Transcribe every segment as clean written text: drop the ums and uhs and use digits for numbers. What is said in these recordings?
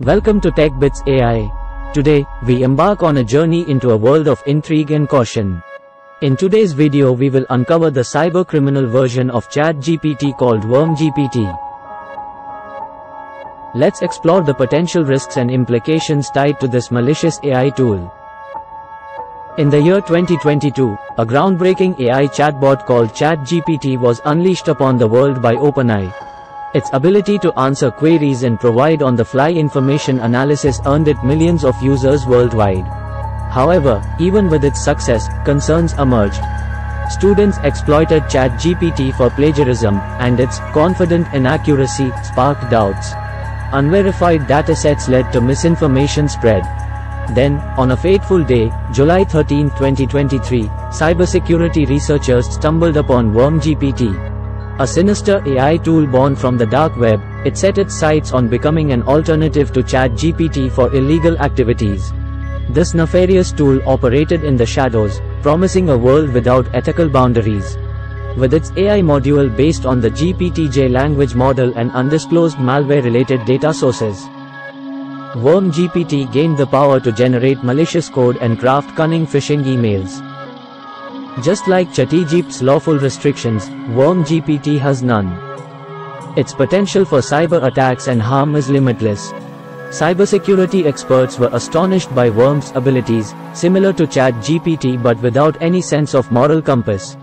Welcome to TechBits AI. Today, we embark on a journey into a world of intrigue and caution. In today's video we will uncover the cybercriminal version of ChatGPT called WormGPT. Let's explore the potential risks and implications tied to this malicious AI tool. In the year 2022, a groundbreaking AI chatbot called ChatGPT was unleashed upon the world by OpenAI. Its ability to answer queries and provide on-the-fly information analysis earned it millions of users worldwide. However, even with its success, concerns emerged. Students exploited ChatGPT for plagiarism, and its confident inaccuracy sparked doubts. Unverified datasets led to misinformation spread. Then, on a fateful day, July 13, 2023, cybersecurity researchers stumbled upon WormGPT. A sinister AI tool born from the dark web, it set its sights on becoming an alternative to ChatGPT for illegal activities. This nefarious tool operated in the shadows, promising a world without ethical boundaries. With its AI module based on the GPT-J language model and undisclosed malware-related data sources, WormGPT gained the power to generate malicious code and craft cunning phishing emails. Just like ChatGPT's lawful restrictions, WormGPT has none. Its potential for cyber attacks and harm is limitless. Cybersecurity experts were astonished by Worm's abilities, similar to ChatGPT but without any sense of moral compass.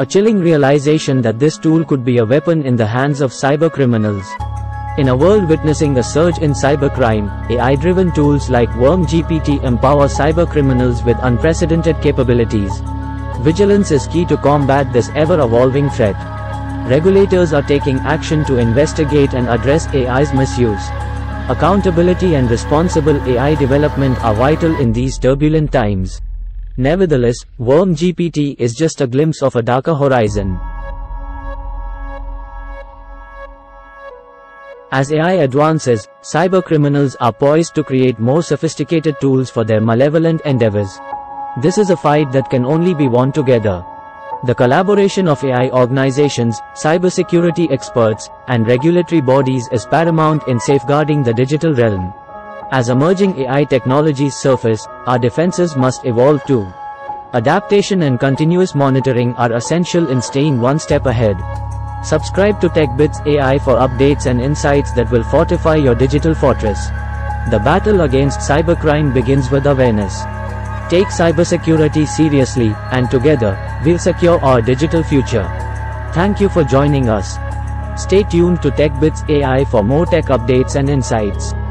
A chilling realization that this tool could be a weapon in the hands of cybercriminals. In a world witnessing a surge in cybercrime, AI-driven tools like WormGPT empower cybercriminals with unprecedented capabilities. Vigilance is key to combat this ever-evolving threat. Regulators are taking action to investigate and address AI's misuse. Accountability and responsible AI development are vital in these turbulent times. Nevertheless, WormGPT is just a glimpse of a darker horizon. As AI advances, cybercriminals are poised to create more sophisticated tools for their malevolent endeavors. This is a fight that can only be won together. The collaboration of AI organizations, cybersecurity experts, and regulatory bodies is paramount in safeguarding the digital realm. As emerging AI technologies surface, our defenses must evolve too. Adaptation and continuous monitoring are essential in staying one step ahead. Subscribe to TechBits AI for updates and insights that will fortify your digital fortress. The battle against cybercrime begins with awareness. Take cybersecurity seriously, and together, we'll secure our digital future. Thank you for joining us. Stay tuned to TechBits AI for more tech updates and insights.